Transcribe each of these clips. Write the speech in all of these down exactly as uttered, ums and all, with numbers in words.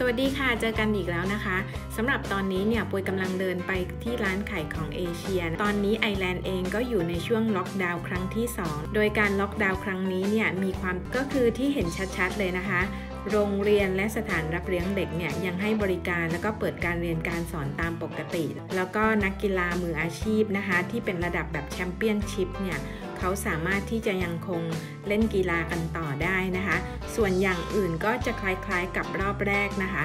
สวัสดีค่ะเจอกันอีกแล้วนะคะสำหรับตอนนี้เนี่ยปุยกำลังเดินไปที่ร้านไข่ของเอเชียตอนนี้ไอร์แลนด์เองก็อยู่ในช่วงล็อกดาวน์ครั้งที่สองโดยการล็อกดาวน์ครั้งนี้เนี่ยมีความก็คือที่เห็นชัดๆเลยนะคะโรงเรียนและสถานรับเลี้ยงเด็กเนี่ยยังให้บริการแล้วก็เปิดการเรียนการสอนตามปกติแล้วก็นักกีฬามืออาชีพนะคะที่เป็นระดับแบบแชมเปี้ยนชิพเนี่ยเขาสามารถที่จะยังคงเล่นกีฬากันต่อได้นะคะส่วนอย่างอื่นก็จะคล้ายๆกับรอบแรกนะคะ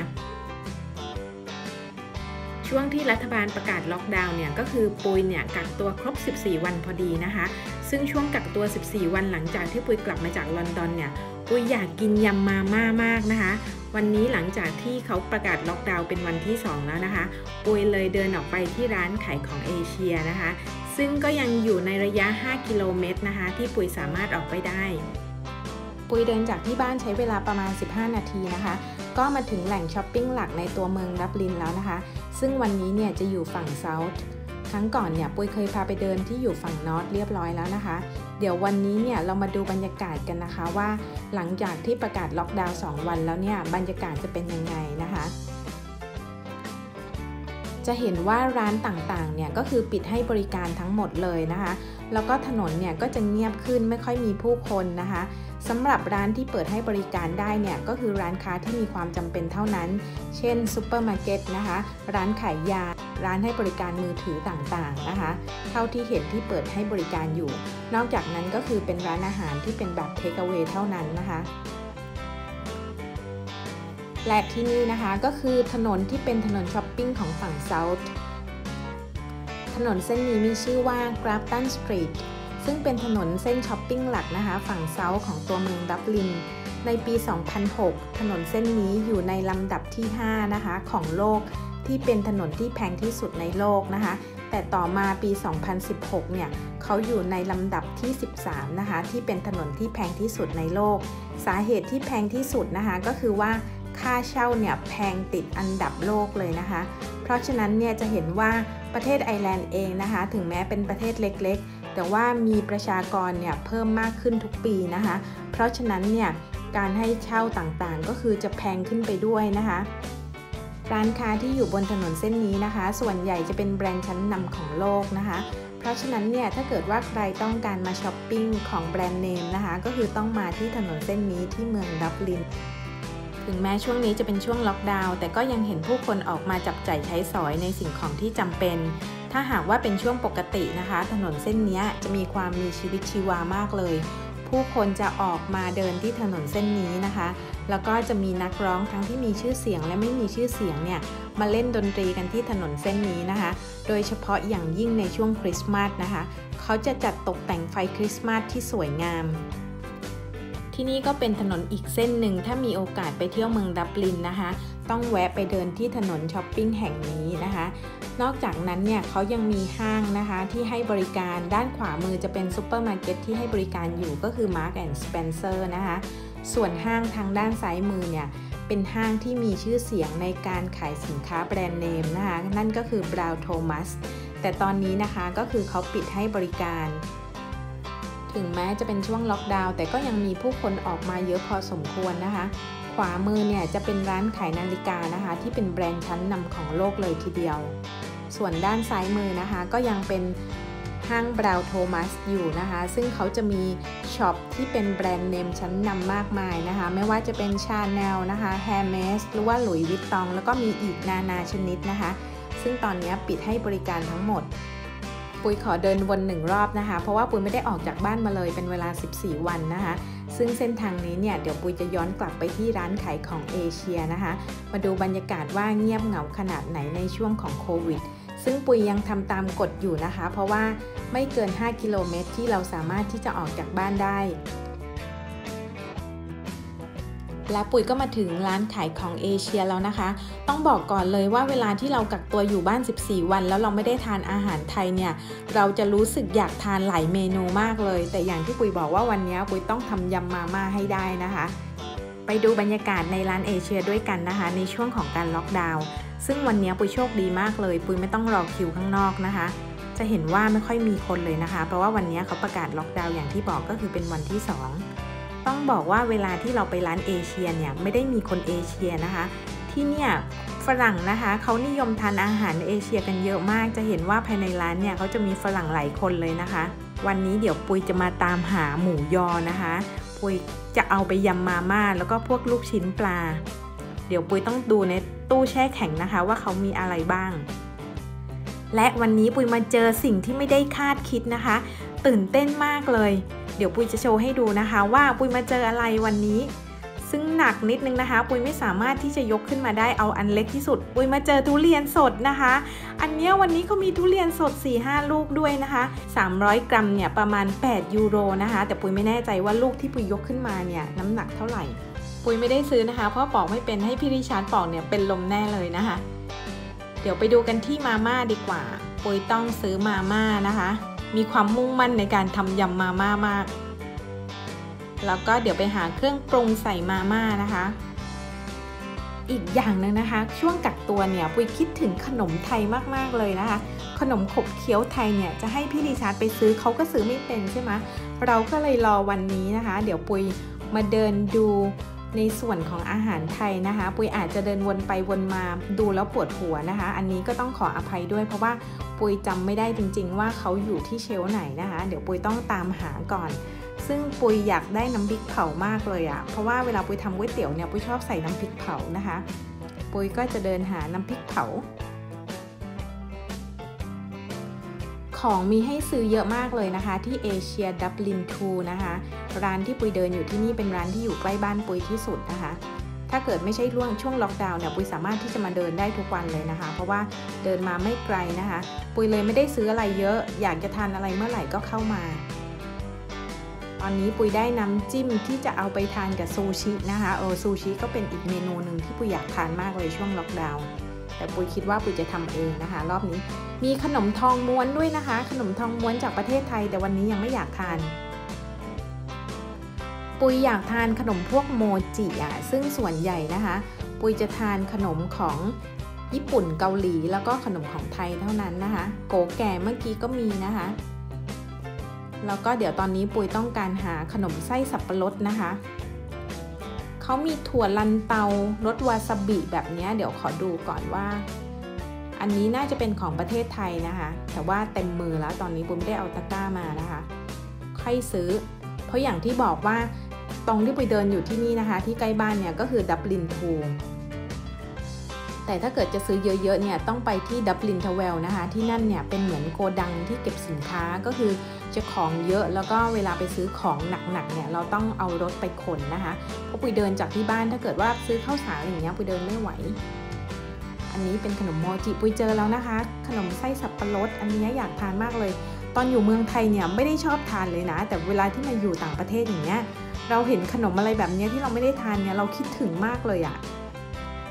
ช่วงที่รัฐบาลประกาศล็อกดาวน์เนี่ยก็คือปุยเนี่ยกักตัวครบสิบสี่วันพอดีนะคะซึ่งช่วงกักตัวสิบสี่วันหลังจากที่ปุยกลับมาจากลอนดอนเนี่ยปุยอยากกินยำมาม่ามากนะคะวันนี้หลังจากที่เขาประกาศล็อกดาวน์เป็นวันที่สองแล้วนะคะปุยเลยเดินออกไปที่ร้านขายของเอเชียนะคะซึ่งก็ยังอยู่ในระยะห้ากิโลเมตรนะคะที่ปุยสามารถออกไปได้ปุยเดินจากที่บ้านใช้เวลาประมาณสิบห้านาทีนะคะก็มาถึงแหล่งช้อปปิ้งหลักในตัวเมืองรับลินแล้วนะคะซึ่งวันนี้เนี่ยจะอยู่ฝั่งเซาท์ครั้งก่อนเนี่ยปุยเคยพาไปเดินที่อยู่ฝั่งนอร์ทเรียบร้อยแล้วนะคะเดี๋ยววันนี้เนี่ยเรามาดูบรรยากาศกันนะคะว่าหลังจากที่ประกาศล็อกดาวน์สองวันแล้วเนี่ยบรรยากาศจะเป็นยังไงนะคะจะเห็นว่าร้านต่างๆเนี่ยก็คือปิดให้บริการทั้งหมดเลยนะคะแล้วก็ถนนเนี่ยก็จะเงียบขึ้นไม่ค่อยมีผู้คนนะคะสำหรับร้านที่เปิดให้บริการได้เนี่ยก็คือร้านค้าที่มีความจำเป็นเท่านั้นเช่นซูเปอร์มาร์เก็ตนะคะร้านขายยาร้านให้บริการมือถือต่างๆนะคะเท่าที่เห็นที่เปิดให้บริการอยู่นอกจากนั้นก็คือเป็นร้านอาหารที่เป็นแบบเทคเอาเวย์เท่านั้นนะคะและที่นี่นะคะก็คือถนนที่เป็นถนนช้อปปิ้งของฝั่งเซาท์ถนนเส้นนี้มีชื่อว่า Grafton Street ซึ่งเป็นถนนเส้นช้อปปิ้งหลักนะคะฝั่งเซาท์ของตัวเมืองดับลินในปี สองพันหกถนนเส้นนี้อยู่ในลำดับที่ห้านะคะของโลกที่เป็นถนนที่แพงที่สุดในโลกนะคะแต่ต่อมาปี สองพันสิบหกเนี่ยเขาอยู่ในลำดับที่สิบสามนะคะที่เป็นถนนที่แพงที่สุดในโลกสาเหตุที่แพงที่สุดนะคะก็คือว่าค่าเช่าเนี่ยแพงติดอันดับโลกเลยนะคะเพราะฉะนั้นเนี่ยจะเห็นว่าประเทศไอร์แลนด์เองนะคะถึงแม้เป็นประเทศเล็กๆแต่ว่ามีประชากรเนี่ยเพิ่มมากขึ้นทุกปีนะคะเพราะฉะนั้นเนี่ยการให้เช่าต่างๆก็คือจะแพงขึ้นไปด้วยนะคะร้านค้าที่อยู่บนถนนเส้นนี้นะคะส่วนใหญ่จะเป็นแบรนด์ชั้นนำของโลกนะคะเพราะฉะนั้นเนี่ยถ้าเกิดว่าใครต้องการมาช้อปปิ้งของแบรนด์เนมนะคะก็คือต้องมาที่ถนนเส้นนี้ที่เมืองดับลินถึงแม้ช่วงนี้จะเป็นช่วงล็อกดาวน์แต่ก็ยังเห็นผู้คนออกมาจับจ่ายใช้สอยในสิ่งของที่จำเป็นถ้าหากว่าเป็นช่วงปกตินะคะถนนเส้นนี้จะมีความมีชีวิตชีวามากเลยผู้คนจะออกมาเดินที่ถนนเส้นนี้นะคะแล้วก็จะมีนักร้องทั้งที่มีชื่อเสียงและไม่มีชื่อเสียงเนี่ยมาเล่นดนตรีกันที่ถนนเส้นนี้นะคะโดยเฉพาะอย่างยิ่งในช่วงคริสต์มาสนะคะเขาจะจัดตกแต่งไฟคริสต์มาสที่สวยงามที่นี่ก็เป็นถนนอีกเส้นหนึ่งถ้ามีโอกาสไปเที่ยวเมืองดับลินนะคะต้องแวะไปเดินที่ถนนช้อปปิ้งแห่งนี้นะคะนอกจากนั้นเนี่ยเขายังมีห้างนะคะที่ให้บริการด้านขวามือจะเป็นซูเปอร์มาร์เก็ตที่ให้บริการอยู่ก็คือ Marks แอนด์ Spencer นะคะส่วนห้างทางด้านซ้ายมือเนี่ยเป็นห้างที่มีชื่อเสียงในการขายสินค้าแบรนด์เนมนะคะนั่นก็คือ Brown Thomas แต่ตอนนี้นะคะก็คือเขาปิดให้บริการถึงแม้จะเป็นช่วงล็อกดาวน์แต่ก็ยังมีผู้คนออกมาเยอะพอสมควรนะคะขวามือเนี่ยจะเป็นร้านขายนาฬิกานะคะที่เป็นแบรนด์ชั้นนำของโลกเลยทีเดียวส่วนด้านซ้ายมือนะคะก็ยังเป็นห้าง Brown Thomas อยู่นะคะซึ่งเขาจะมีช็อปที่เป็นแบรนด์เนมชั้นนำมากมายนะคะไม่ว่าจะเป็น Chanel นะคะ Hermes หรือว่า Louis Vuitton แล้วก็มีอีกนานาชนิดนะคะซึ่งตอนนี้ปิดให้บริการทั้งหมดปุยขอเดินวนหนึ่งรอบนะคะเพราะว่าปุยไม่ได้ออกจากบ้านมาเลยเป็นเวลาสิบสี่วันนะคะซึ่งเส้นทางนี้เนี่ยเดี๋ยวปุยจะย้อนกลับไปที่ร้านขายของเอเชียนะคะมาดูบรรยากาศว่าเงียบเหงาขนาดไหนในช่วงของโควิดซึ่งปุยยังทำตามกฎอยู่นะคะเพราะว่าไม่เกินห้ากิโลเมตรที่เราสามารถที่จะออกจากบ้านได้และปุยก็มาถึงร้านขายของเอเชียแล้วนะคะต้องบอกก่อนเลยว่าเวลาที่เรากักตัวอยู่บ้านสิบสี่วันแล้วเราไม่ได้ทานอาหารไทยเนี่ยเราจะรู้สึกอยากทานหลายเมนูมากเลยแต่อย่างที่ปุยบอกว่าวันนี้ปุยต้องทำยำมาม่าให้ได้นะคะไปดูบรรยากาศในร้านเอเชียด้วยกันนะคะในช่วงของการล็อกดาวน์ซึ่งวันนี้ปุยโชคดีมากเลยปุยไม่ต้องรอคิวข้างนอกนะคะจะเห็นว่าไม่ค่อยมีคนเลยนะคะเพราะว่าวันนี้เขาประกาศล็อกดาวน์อย่างที่บอกก็คือเป็นวันที่สองต้องบอกว่าเวลาที่เราไปร้านเอเชียเนี่ยไม่ได้มีคนเอเชียนะคะ ที่เนี่ยฝรั่งนะคะเขานิยมทานอาหารเอเชียกันเยอะมากจะเห็นว่าภายในร้านเนี่ยเขาจะมีฝรั่งหลายคนเลยนะคะวันนี้เดี๋ยวปุยจะมาตามหาหมูยอนะคะปุยจะเอาไปยำมาม่าแล้วก็พวกลูกชิ้นปลาเดี๋ยวปุยต้องดูในตู้แช่แข็งนะคะว่าเขามีอะไรบ้างและวันนี้ปุยมาเจอสิ่งที่ไม่ได้คาดคิดนะคะตื่นเต้นมากเลยเดี๋ยวปุยจะโชว์ให้ดูนะคะว่าปุยมาเจออะไรวันนี้ซึ่งหนักนิดนึงนะคะปุยไม่สามารถที่จะยกขึ้นมาได้เอาอันเล็กที่สุดปุยมาเจอทุเรียนสดนะคะอันนี้วันนี้เขามีทุเรียนสด สี่ห้า ลูกด้วยนะคะสามร้อยกรัมเนี่ยประมาณแปดยูโรนะคะแต่ปุยไม่แน่ใจว่าลูกที่ปุยยกขึ้นมาเนี่ยน้ำหนักเท่าไหร่ปุยไม่ได้ซื้อนะคะเพราะปอกไม่เป็นให้พี่ริชาร์ดปอกเนี่ยเป็นลมแน่เลยนะคะเดี๋ยวไปดูกันที่มาม่าดีกว่าปุยต้องซื้อมาม่านะคะมีความมุ่งมั่นในการทำยำมาม่ามากแล้วก็เดี๋ยวไปหาเครื่องปรุงใส่มาม่านะคะอีกอย่างนึงนะคะช่วงกักตัวเนี่ยปุยคิดถึงขนมไทยมากๆเลยนะคะขนมขบเคี้ยวไทยเนี่ยจะให้พี่ริชาร์ดไปซื้อเขาก็ซื้อไม่เป็นใช่ไหมเราก็เลยรอวันนี้นะคะเดี๋ยวปุยมาเดินดูในส่วนของอาหารไทยนะคะปุยอาจจะเดินวนไปวนมาดูแล้วปวดหัวนะคะอันนี้ก็ต้องขออภัยด้วยเพราะว่าปุยจำไม่ได้จริงๆว่าเขาอยู่ที่เชลฟ์ไหนนะคะเดี๋ยวปุยต้องตามหาก่อนซึ่งปุยอยากได้น้ำพริกเผามากเลยอะเพราะว่าเวลาปุยทำก๋วยเตี๋ยวเนี่ยปุยชอบใส่น้ำพริกเผานะคะปุยก็จะเดินหาน้ำพริกเผาของมีให้ซื้อเยอะมากเลยนะคะที่เอเชียดับลินทูนะคะร้านที่ปุยเดินอยู่ที่นี่เป็นร้านที่อยู่ใกล้บ้านปุยที่สุดนะคะถ้าเกิดไม่ใช่ล่วงช่วงล็อกดาวน์เนี่ยปุยสามารถที่จะมาเดินได้ทุกวันเลยนะคะเพราะว่าเดินมาไม่ไกลนะคะปุยเลยไม่ได้ซื้ออะไรเยอะอยากจะทานอะไรเมื่อไหร่ก็เข้ามาตอนนี้ปุยได้น้ำจิ้มที่จะเอาไปทานกับซูชินะคะเออซูชิก็เป็นอีกเมนูหนึ่งที่ปุยอยากทานมากเลยช่วงล็อกดาวน์แต่ปุยคิดว่าปุยจะทำเองนะคะรอบนี้มีขนมทองม้วนด้วยนะคะขนมทองม้วนจากประเทศไทยแต่วันนี้ยังไม่อยากทานปุยอยากทานขนมพวกโมจิอ่ะซึ่งส่วนใหญ่นะคะปุยจะทานขนมของญี่ปุ่นเกาหลีแล้วก็ขนมของไทยเท่านั้นนะคะโกแก่เมื่อกี้ก็มีนะคะแล้วก็เดี๋ยวตอนนี้ปุยต้องการหาขนมไส้สับปะรดนะคะเขามีถั่วลันเตารสวาซาบิแบบนี้เดี๋ยวขอดูก่อนว่าอันนี้น่าจะเป็นของประเทศไทยนะคะแต่ว่าเต็มมือแล้วตอนนี้ปุยไม่ได้เอาตะกร้ามานะคะค่อยซื้อเพราะอย่างที่บอกว่าตรงที่ปุยเดินอยู่ที่นี่นะคะที่ใกล้บ้านเนี่ยก็คือดับลินทูแต่ถ้าเกิดจะซื้อเยอะๆเนี่ยต้องไปที่ดับลินทาวเวลนะคะที่นั่นเนี่ยเป็นเหมือนโกดังที่เก็บสินค้าก็คือจะของเยอะแล้วก็เวลาไปซื้อของหนักๆเนี่ยเราต้องเอารถไปขนนะคะเพราะปุยเดินจากที่บ้านถ้าเกิดว่าซื้อข้าวสารอะไรอย่างเงี้ยปุยเดินไม่ไหวอันนี้เป็นขนมโมจิปุยเจอแล้วนะคะขนมไส้สับปะรดอันนี้อยากทานมากเลยตอนอยู่เมืองไทยเนี่ยไม่ได้ชอบทานเลยนะแต่เวลาที่มาอยู่ต่างประเทศอย่างเงี้ยเราเห็นขนมอะไรแบบนี้ที่เราไม่ได้ทานเนี่ยเราคิดถึงมากเลยอะ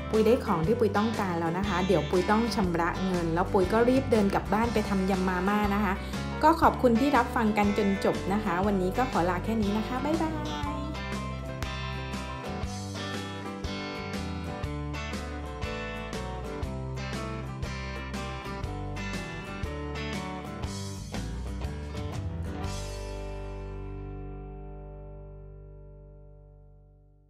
ปุยได้ของที่ปุยต้องการแล้วนะคะเดี๋ยวปุยต้องชำระเงินแล้วปุยก็รีบเดินกลับบ้านไปทำยำมาม่านะคะก็ขอบคุณที่รับฟังกันจนจบนะคะวันนี้ก็ขอลาแค่นี้นะคะบ๊ายบาย